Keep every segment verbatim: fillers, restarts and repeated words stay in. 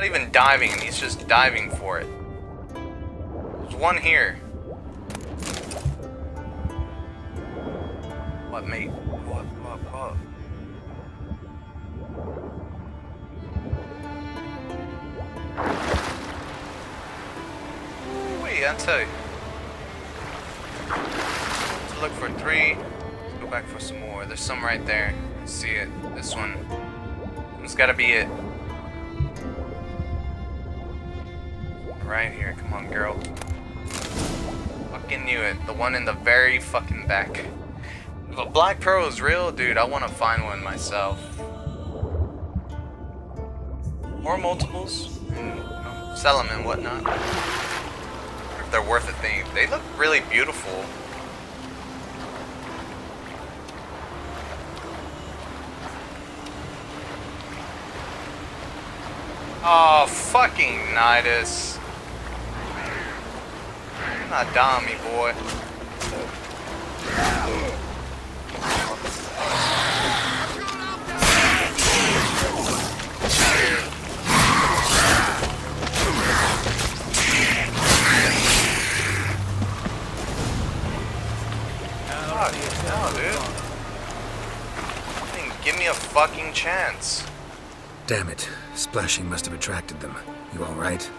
Not even diving, he's just diving for it. There's one here. What, mate? What, what, what? Wait, that's a... Let's look for three. Let's go back for some more. There's some right there. Let's see it. This one. It's gotta be it. Right here. Come on, Geralt. Fucking knew it. The one in the very fucking back. If a black pearl is real, dude, I want to find one myself. Or multiples. And, you know, sell them and whatnot. I wonder if they're worth a thing. They look really beautiful. Oh, fucking Unitas. Not dummy, boy. Oh, dude. Give me a fucking chance. Damn it. Splashing must have attracted them. You all right?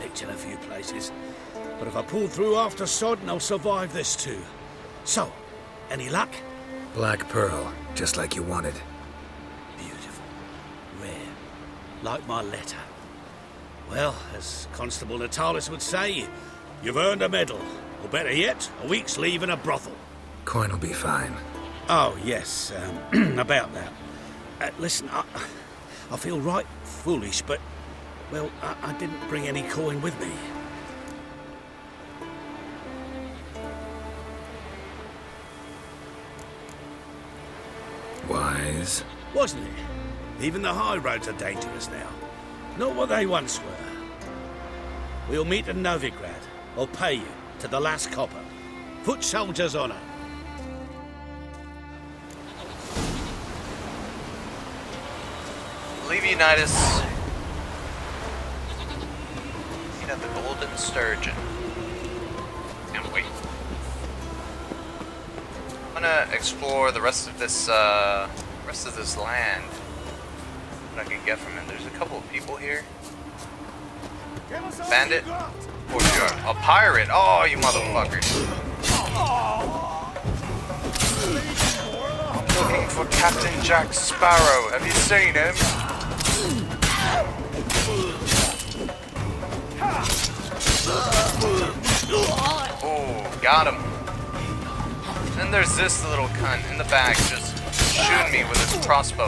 Nicked in a few places. But if I pull through after Sodden, I'll survive this too. So, any luck? Black pearl, just like you wanted. Beautiful. Rare. Like my letter. Well, as Constable Natalis would say, you've earned a medal. Or better yet, a week's leave in a brothel. Coin will be fine. Oh, yes, um, about that. Uh, listen, I, I feel right foolish, but, well, I, I didn't bring any coin with me. Wise. Wasn't it? Even the high roads are dangerous now. Not what they once were. We'll meet at Novigrad. I'll pay you, to the last copper. Foot soldiers on her. Leave Unitas. Meet at the Golden Sturgeon. Can't wait. I'm gonna explore the rest of this, uh, rest of this land. What I can get from him. There's a couple of people here. Bandit? For sure. A pirate? Oh, you motherfucker. I'm looking for Captain Jack Sparrow. Have you seen him? Oh, got him. Then there's this little cunt in the back just shooting me with his crossbow.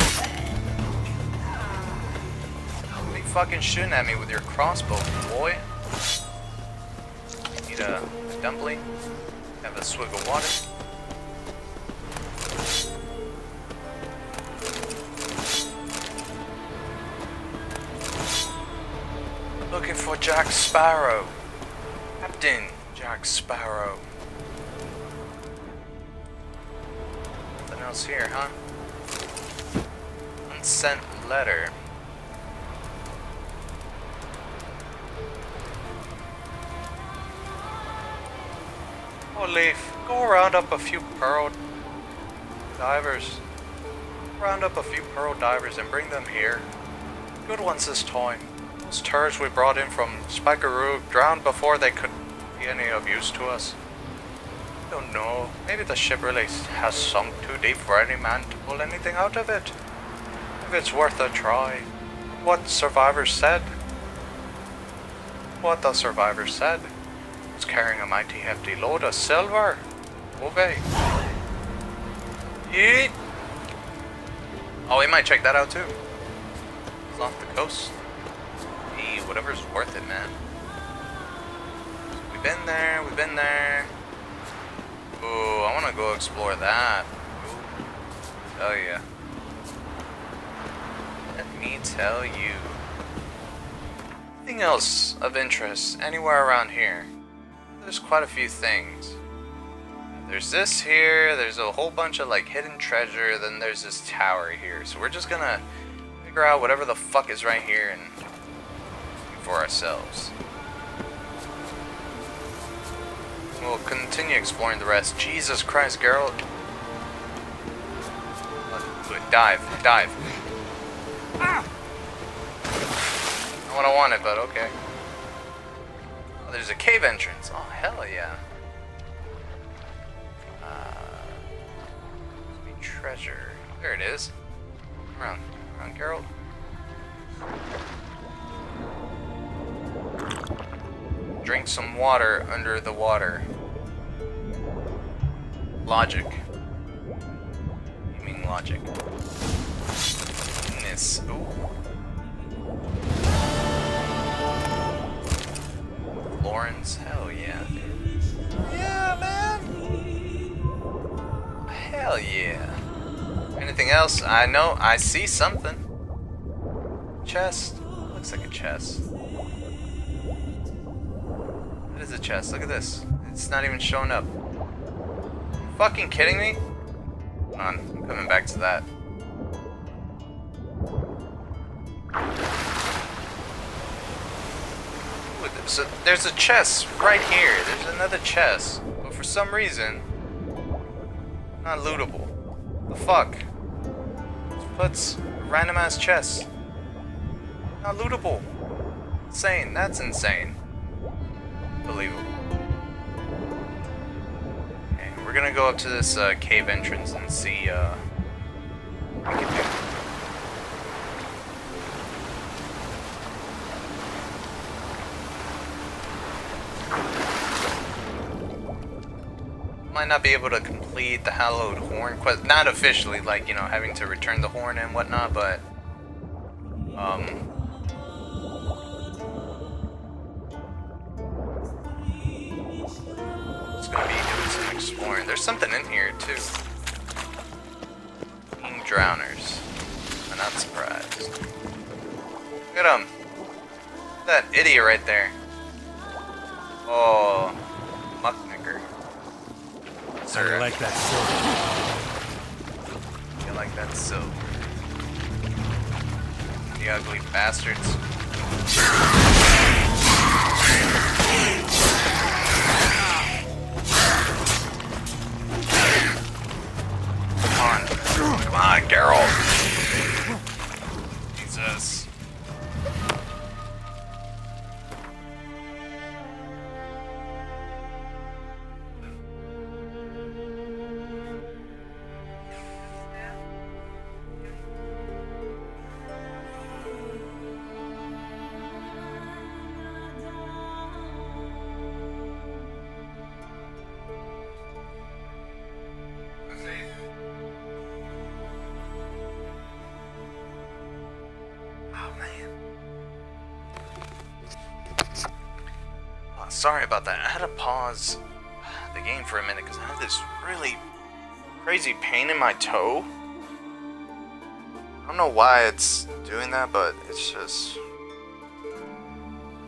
What are you fucking shooting at me with your crossbow, boy? Need a, a dumpling. Have a swig of water. Looking for Jack Sparrow. Captain Jack Sparrow. Nothing else here, huh? Unsent letter. Oh, Leaf, go round up a few pearl divers. Round up a few pearl divers and bring them here. Good ones this time. Those turds we brought in from Spikaroo drowned before they could be any of use to us. Don't know. Maybe the ship really has sunk too deep for any man to pull anything out of it. If it's worth a try. What Survivor said. What the Survivor said. It's carrying a mighty hefty load of silver. Okay. Yeet. Oh, we might check that out too. It's off the coast. Hey, whatever's worth it, man. We've been there. We've been there. Ooh, I want to go explore that. Ooh. Tell ya. Let me tell you. Anything else of interest anywhere around here? There's quite a few things. There's this here, there's a whole bunch of like hidden treasure, then there's this tower here. So we're just gonna figure out whatever the fuck is right here and for ourselves. We'll continue exploring the rest. Jesus Christ, Geralt. Dive, dive. Ah! Not what I wanted, but okay. Oh, there's a cave entrance. Oh, hell yeah. Uh, treasure. There it is. Around, around, Geralt. Drink some water under the water. Logic. You mean logic. This. Ooh. Lawrence. Hell yeah, dude. Yeah, man. Hell yeah. Anything else? I know. I see something. Chest. Looks like a chest. That is a chest. Look at this. It's not even showing up. Are you fucking kidding me? Hold on. I'm coming back to that. Ooh, so there's a chest right here. There's another chest. But for some reason, not lootable. The fuck? Puts random ass chests. Not lootable. Insane. That's insane. Believable. Okay, we're gonna go up to this uh, cave entrance and see uh, what we can do. Might not be able to complete the Hallowed Horn quest, not officially, like, you know, having to return the horn and whatnot, but um it's gonna be doing some exploring. There's something in here too. Being drowners. I'm not surprised. Look at him. That idiot right there. Oh, Mucknicker. I like that silver. You like that silver. You ugly bastards. Come on. Come on, Geralt. Jesus. Sorry about that. I had to pause the game for a minute because I had this really crazy pain in my toe. I don't know why it's doing that, but it's just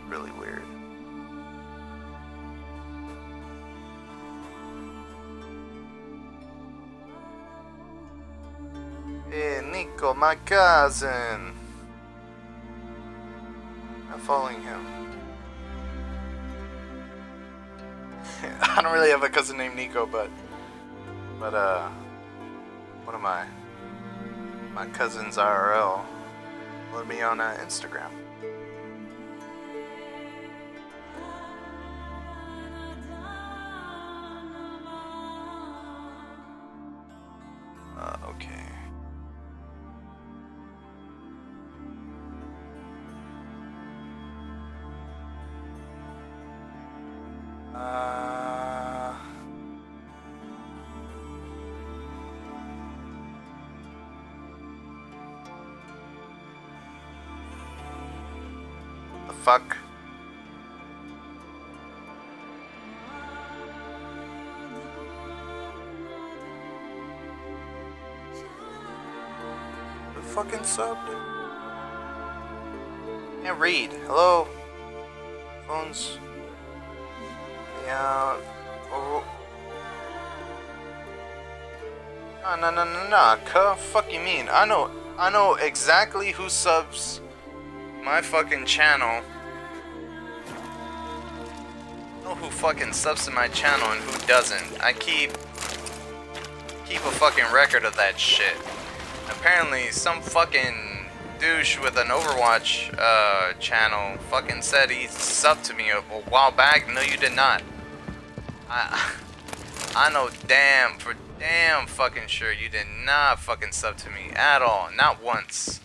really weird. Hey, Nico, my cousin. I'm following him. I don't really have a cousin named Nico, but, but, uh, what am I? My cousin's I R L. Let me on uh, Instagram. Uh, okay. Fuck. The fucking sub, dude. Can't read. Hello? Phones. Yeah. Oh. Nah, nah, nah, nah, nah. Cuh, fuck you mean? I know, I know exactly who subs my fucking channel. know who fucking subs to my channel and who doesn't. I keep keep a fucking record of that shit. Apparently, some fucking douche with an Overwatch uh, channel fucking said he subbed to me a, a while back. No, you did not. I I know damn for damn fucking sure you did not fucking sub to me at all. Not once.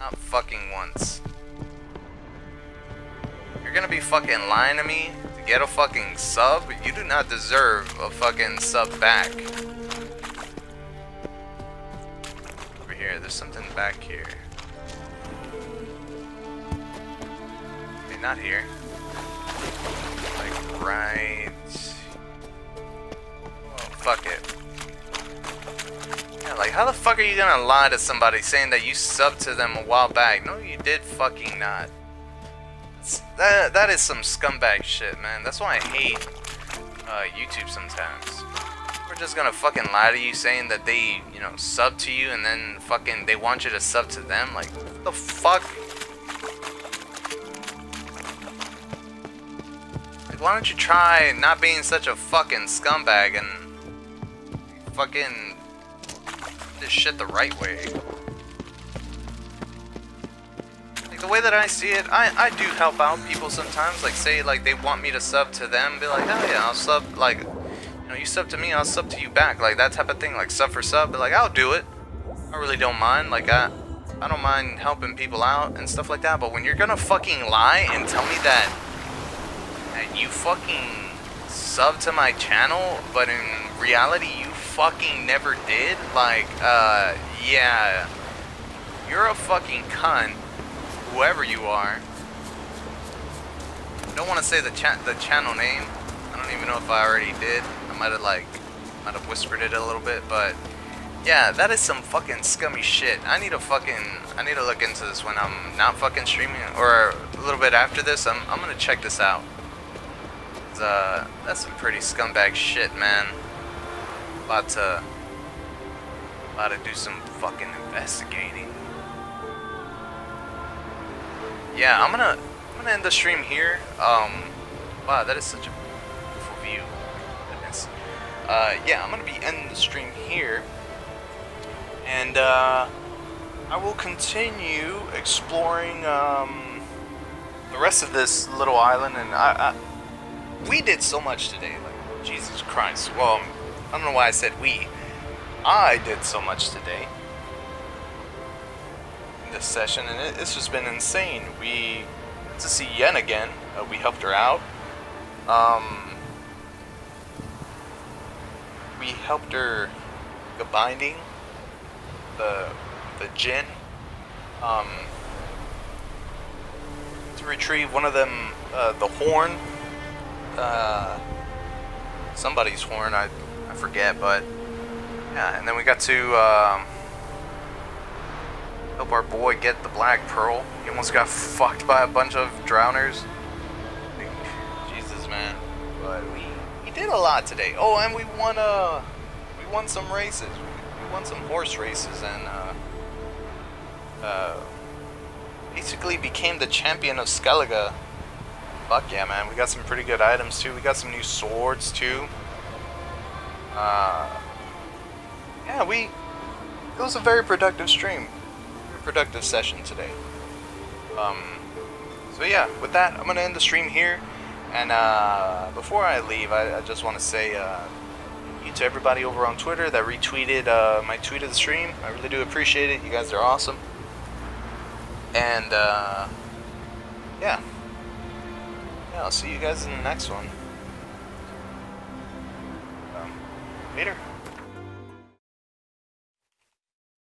Not fucking once. You're gonna be fucking lying to me to get a fucking sub? You do not deserve a fucking sub back. Over here, there's something back here. Wait, not here. Like, right... Oh, fuck it. Yeah, like, how the fuck are you gonna lie to somebody saying that you subbed to them a while back? No, you did fucking not. That, that is some scumbag shit, man. That's why I hate uh, YouTube sometimes. We're just gonna fucking lie to you saying that they, you know, sub to you and then fucking they want you to sub to them. Like, what the fuck? Like, why don't you try not being such a fucking scumbag and fucking do this shit the right way? The way that I see it, I, I do help out people sometimes, like say like they want me to sub to them, be like, oh yeah, I'll sub, like, you know, you sub to me, I'll sub to you back, like that type of thing, like sub for sub, but like I'll do it, I really don't mind, like I, I don't mind helping people out and stuff like that, but when you're gonna fucking lie and tell me that, that you fucking sub to my channel, but in reality you fucking never did, like, uh, yeah, you're a fucking cunt. Whoever you are. I don't want to say the, cha the channel name. I don't even know if I already did. I might have like, might have whispered it a little bit, but yeah, that is some fucking scummy shit. I need to fucking, I need to look into this when I'm not fucking streaming, or a little bit after this. I'm, I'm gonna check this out. Uh, that's some pretty scumbag shit, man. About to, about to do some fucking investigating. Yeah, I'm gonna I'm gonna end the stream here. Um, wow, that is such a beautiful view. Goodness. Uh, yeah, I'm gonna be ending the stream here, and uh, I will continue exploring um, the rest of this little island. And I, I we did so much today, like Jesus Christ. Well, I don't know why I said we. I did so much today. This session, and it, it's just been insane. We got to see Yen again. Uh, we helped her out. Um, we helped her the binding, the the gin, um, to retrieve one of them, uh, the horn, uh, somebody's horn. I I forget, but yeah. And then we got to. Um, Help our boy get the black pearl. He almost got fucked by a bunch of drowners. Jesus, man. But we we did a lot today. Oh, and we won uh we won some races. We won some horse races and uh uh basically became the champion of Skellige. Fuck yeah, man. We got some pretty good items too. We got some new swords too. Uh yeah, we it was a very productive stream. Productive session today. Um, so yeah, with that, I'm gonna end the stream here. And uh, before I leave, I, I just want to say uh, thank you to everybody over on Twitter that retweeted uh, my tweet of the stream. I really do appreciate it. You guys are awesome. And uh, yeah, yeah, I'll see you guys in the next one. Um, later.